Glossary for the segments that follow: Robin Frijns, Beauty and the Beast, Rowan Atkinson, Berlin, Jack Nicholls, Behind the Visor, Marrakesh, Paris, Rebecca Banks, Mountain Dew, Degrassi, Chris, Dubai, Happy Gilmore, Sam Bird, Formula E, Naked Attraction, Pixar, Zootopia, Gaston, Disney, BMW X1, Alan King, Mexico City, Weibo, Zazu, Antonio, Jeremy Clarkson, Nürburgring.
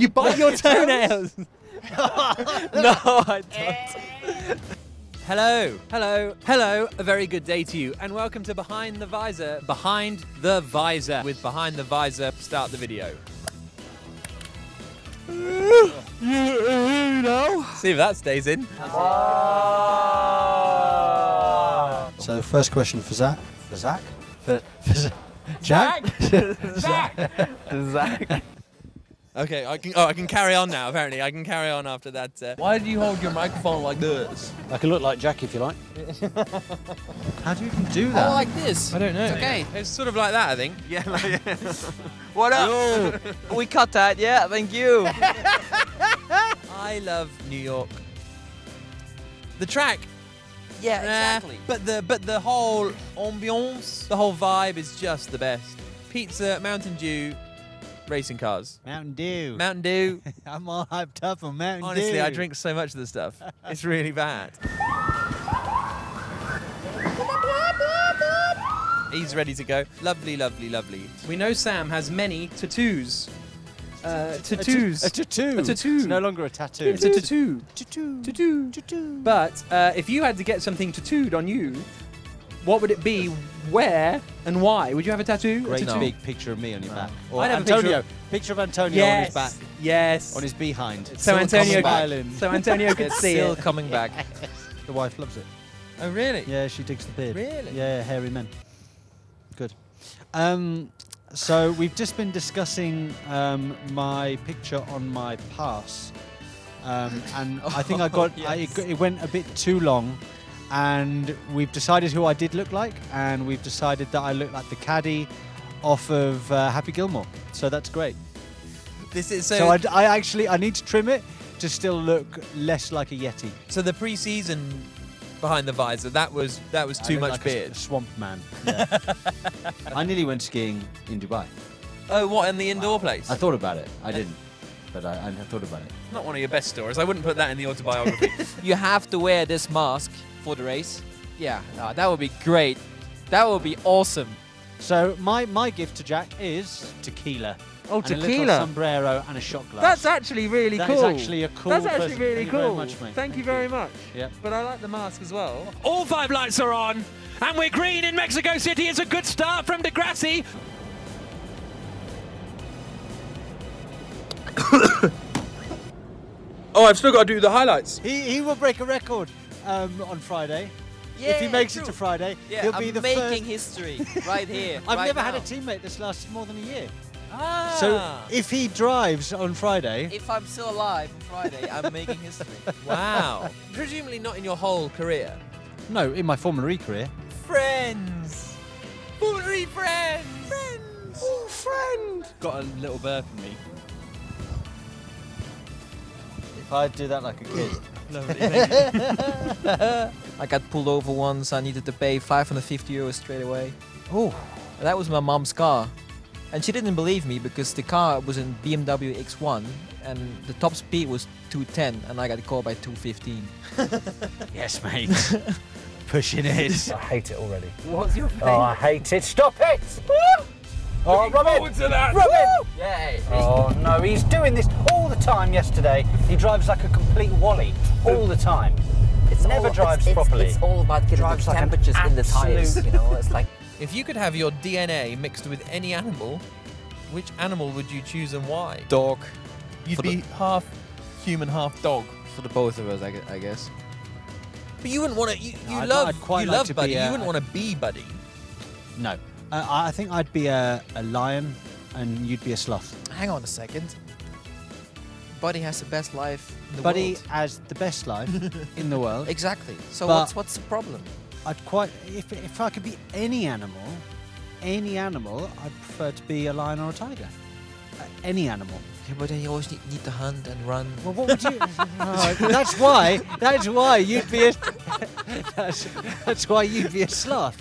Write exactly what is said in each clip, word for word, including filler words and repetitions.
You bite your toenails. No, I don't. Hello, hello, hello, a very good day to you, and welcome to Behind the Visor. Behind the Visor. With Behind the Visor, start the video. See if that stays in. So, first question for Zach. For Zach? For, for Zach. Jack? Zach! Zach. Okay, I can, oh, I can carry on now, apparently. I can carry on after that. Uh... Why do you hold your microphone like this? I can look like Jack if you like. How do you even do that? Oh, like this. I don't know. It's okay. It's sort of like that, I think. Yeah, like, yeah. What up? Yo. We cut that, yeah, thank you. I love New York. The track. Yeah, exactly. Nah, but the but the whole ambiance, the whole vibe is just the best. Pizza, Mountain Dew, racing cars. Mountain Dew. Mountain Dew. I'm all hyped up on Mountain Honestly, Dew. Honestly, I drink so much of this stuff. It's really bad. He's ready to go. Lovely, lovely, lovely. We know Sam has many tattoos. Uh, tattoos. A tattoo. A tattoo. It's no longer a tattoo. It's a tattoo. Tattoo. Tattoo. Tattoo. But uh, if you had to get something tattooed on you, what would it be? Where and why? Would you have a tattoo? Great a big picture of me on your back. Or I'd have Antonio. A picture of, picture of Antonio yes. on his back. Yes. On his behind. It's so Antonio. Could, so Antonio could see still it. Coming back. The wife loves it. Oh really? Yeah, she digs the beard. Really? Yeah, hairy men. Good. Um. So we've just been discussing um, my picture on my pass, um, and oh, I think I got, yes. I, it, it went a bit too long, and we've decided who I did look like, and we've decided that I look like the caddy off of uh, Happy Gilmore. So that's great. This is so. So I, I actually I need to trim it to still look less like a yeti. So the pre-season Behind the Visor, that was that was too much like beard. A swamp man. Yeah. I nearly went skiing in Dubai. Oh, what, in the indoor wow. place? I thought about it. I didn't, but I, I thought about it. Not one of your best stories. I wouldn't put that in the autobiography. You have to wear this mask for the race. Yeah, no, that would be great. That would be awesome. So my my gift to Jack is tequila. Oh, and tequila. A little sombrero and a shot glass. That's actually really that cool. That is actually a cool That's actually person. really Thank cool. Thank you very much, mate. Thank, Thank you very you. much. Yeah. But I like the mask as well. All five lights are on, and we're green in Mexico City. It's a good start from Degrassi. Oh, I've still got to do the highlights. He, he will break a record um, on Friday. Yeah, if he makes true. it to Friday, yeah, he'll I'm be the making first. making history right here. I've right never now. had a teammate that's lasted more than a year. Ah. So if he drives on Friday... If I'm still alive on Friday, I'm making history. Wow. Presumably not in your whole career. No, in my Formula E career. Friends. Formula E friends. Friends. Oh, friend. Got a little burp in me. If I do that like a kid. Lovely, thank you. I got pulled over once. I needed to pay five hundred fifty euros straight away. Oh. That was my mom's car. And she didn't believe me because the car was in B M W X one and the top speed was two ten and I got caught by two fifteen. Yes, mate. Pushing it. I hate it already. What's your thing? Oh, I hate it. Stop it! Oh, Robin! To that. Robin! Yay. Oh, no, he's doing this all the time yesterday. He drives like a complete wally all the time. It's Never all, drives it's, properly. It's, it's all about getting the temperatures like in the tyres, you know? It's like... If you could have your D N A mixed with any animal, which animal would you choose and why? Dog. You'd for be the... half human, half dog. For the both of us, I guess. But you wouldn't want to. You, you no, love. I'd quite you like love to Buddy. Be a... You wouldn't want to be Buddy. No, uh, I think I'd be a, a lion, and you'd be a sloth. Hang on a second. Buddy has the best life in the Buddy world. Buddy has the best life in the world. Exactly. So but what's what's the problem? I'd quite, if, if I could be any animal, any animal, I'd prefer to be a lion or a tiger. Uh, any animal. Yeah, but then you always need, need to hunt and run. Well, what would you... oh, that's why, that's why you'd be a... that's, that's why you'd be a sloth.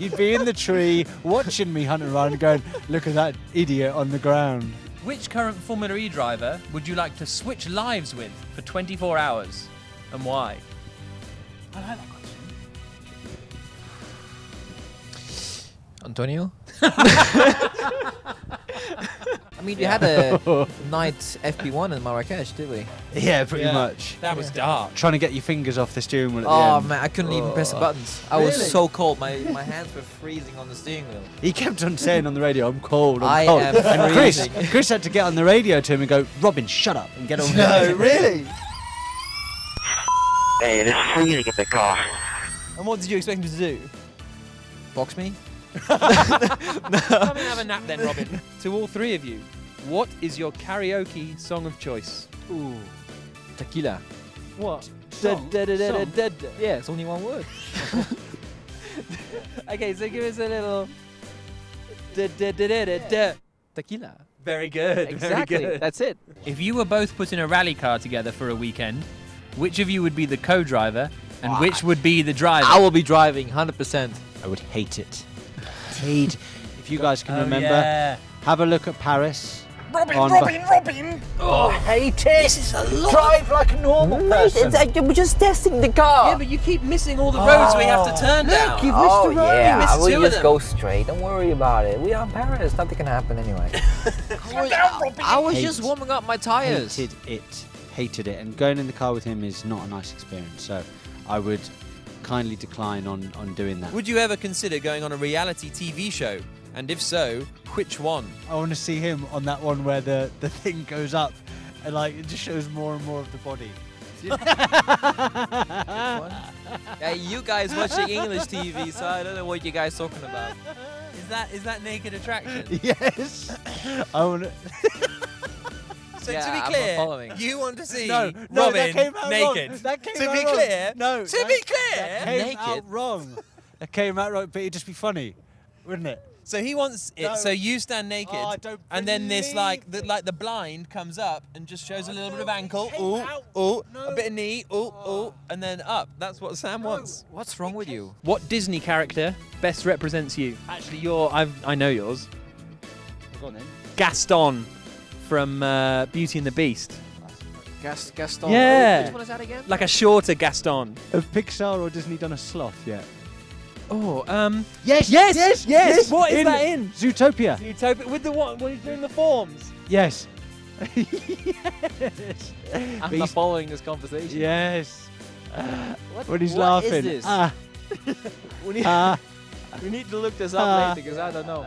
You'd be in the tree, watching me hunt and run, going, look at that idiot on the ground. Which current Formula E driver would you like to switch lives with for twenty-four hours, and why? I like that. Antonio? mean, yeah. we had a night F P one in Marrakesh, did we? Yeah, pretty yeah. much. That was yeah. dark. Trying to get your fingers off the steering wheel at oh, the end. Oh, man, I couldn't oh. even press the buttons. I really? was so cold. My my hands were freezing on the steering wheel. He kept on saying on the radio, I'm cold, I'm I cold. Am and Chris, Chris had to get on the radio to him and go, Robin, shut up, and get on No, the really? Hey, it is freezing in the car. And what did you expect him to do? Box me? Come and have a nap then, Robin. To all three of you, what is your karaoke song of choice? Ooh, tequila. What? Song? Da, da, da, song? Da, da, da. Yeah, it's only one word. Okay, so give us a little. Da, da, da, da, da, da. Tequila. Very good. Exactly. Very good. That's it. If you were both put in a rally car together for a weekend, which of you would be the co-driver and wow. which would be the driver? I will be driving, one hundred percent. I would hate it. Hate. If you guys can oh, remember, yeah. have a look at Paris. Robin, Robin, Robin! Oh, I hate it! This is a lot! Drive like a normal mm, person! It's, uh, we're just testing the car! Yeah, but you keep missing all the oh. roads we have to turn look, down! Look, you've missed oh, the road! Yeah, you missed we two just of them. Go straight, don't worry about it. We are in Paris, nothing can happen anyway. I was, I, I was just warming up my tyres! Hated it. Hated it. And going in the car with him is not a nice experience, so I would kindly decline on, on doing that. Would you ever consider going on a reality T V show? And if so, which one? I want to see him on that one where the, the thing goes up and like it just shows more and more of the body. Yeah, you guys watching English T V, so I don't know what you guys talking about. Is that is that Naked Attraction? Yes. I want to... So yeah, to be clear, you want to see no, Robin no, that came out naked. Wrong. That came to out be wrong. Clear, no, to that, be clear, that came naked. Out wrong. That came out wrong, but it'd just be funny, wouldn't it? So he wants it. No. So you stand naked, oh, I don't and then this like the, like the blind comes up and just shows oh, a little no, bit of ankle, ooh, ooh, no. a bit of knee, ooh, oh. ooh, and then up. That's what Sam no. wants. What's wrong with you? What Disney character best represents you? Actually, your I've I know yours. Go on then. Gaston. From uh, Beauty and the Beast. Gas Gaston? Yeah. Oh, which one is that again? Like a shorter Gaston. Have Pixar or Disney done a sloth yet? Oh, um... Yes! Yes! Yes! Yes! yes. What is in that in? Zootopia. Zootopia. With the one when he's doing the forms. Yes. Yes. I'm Beast. Not following this conversation. Yes. Uh, what, when he's what laughing. What is this? Ah. we, need, ah. we need to look this up ah. later because I don't know.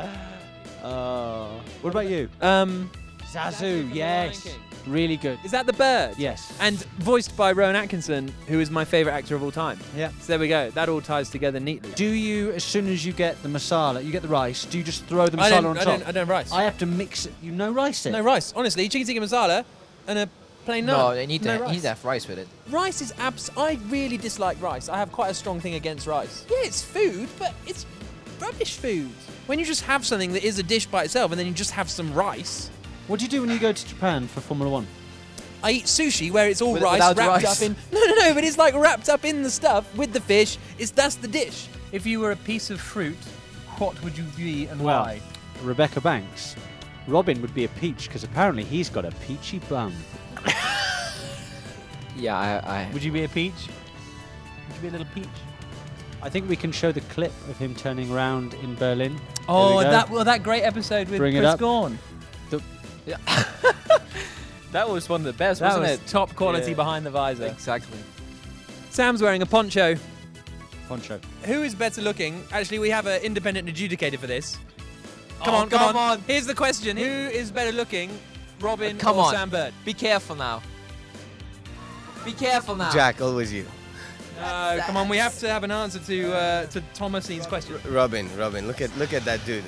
Uh, what about you? Um... Zazu, yes, really good. Is that the bird? Yes. And voiced by Rowan Atkinson, who is my favourite actor of all time. Yeah. So there we go. That all ties together neatly. Do you, as soon as you get the masala, you get the rice, do you just throw the masala on top? I don't, I don't rice. I have to mix it. You know rice it? No rice. Honestly, chicken tikka masala and a plain naan. No, you need, no to, rice. you need to have rice with it. Rice is abs... I really dislike rice. I have quite a strong thing against rice. Yeah, it's food, but it's rubbish food. When you just have something that is a dish by itself and then you just have some rice... What do you do when you go to Japan for Formula One? I eat sushi where it's all with, rice wrapped rice. up in... No, no, no, but it's like wrapped up in the stuff with the fish. It's, that's the dish. If you were a piece of fruit, what would you be and well, why? Rebecca Banks. Robin would be a peach because apparently he's got a peachy bum. Yeah, I, I... Would you be a peach? Would you be a little peach? I think we can show the clip of him turning around in Berlin. Oh, we that, well, that great episode with Bring Chris Gorn. Yeah. That was one of the best, that wasn't was it? Top quality yeah. behind the visor. Exactly. Sam's wearing a poncho. Poncho. Who is better looking? Actually, we have an independent adjudicator for this. Come oh, on, come, come on. on. Here's the question. Who is better looking, Robin come or on. Sam Bird? Be careful now. Be careful now. Jack, always you. No, come on. We have to have an answer to uh, to Thomasine's question. Robin, Robin, look at look at that dude.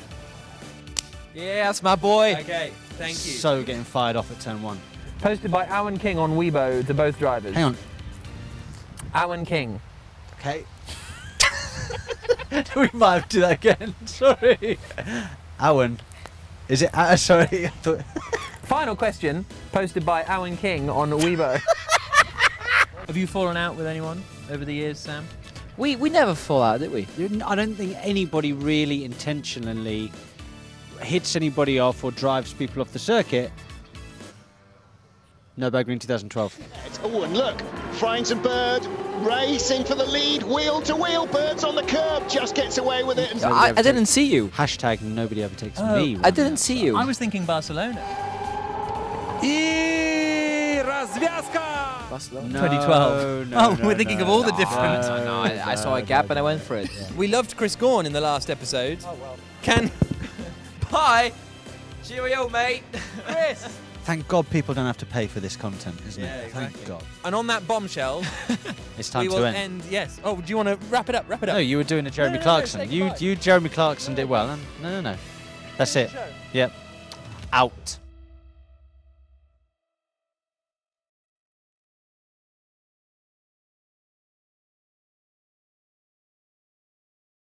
Yeah, that's my boy. Okay. Thank you. So getting fired off at turn one. Posted by Alan King on Weibo to both drivers. Hang on. Alan King. Okay. We might have to do that again. Sorry. Alan. Is it? Uh, sorry. I thought... Final question. Posted by Alan King on Weibo. Have you fallen out with anyone over the years, Sam? We we never fall out, did we? I don't think anybody really intentionally hits anybody off or drives people off the circuit. Nürburgring two thousand twelve. Oh, and look, Frijns and Bird racing for the lead, wheel to wheel. Bird's on the curb, just gets away with it. And I, I didn't see you. Hashtag nobody overtakes oh, me. I didn't now. see you. I was thinking Barcelona. E Barcelona. No, twenty twelve. No, oh, no, we're thinking no, of all no, the different. No, no, no, I, no, I saw a gap no, and I went for it. Yeah. We loved Chris Gawn in the last episode. Oh, well. Can. Bye. Cheerio, mate. Chris. Thank God people don't have to pay for this content, isn't yeah, it? Exactly. Thank God. And on that bombshell, it's time we will to end. end. Yes. Oh, do you want to wrap it up? Wrap it up. No, you were doing a Jeremy no, no, Clarkson. No, no, you, you, Jeremy Clarkson, no, no. did well. And no, no, no. That's it. Yep. Out.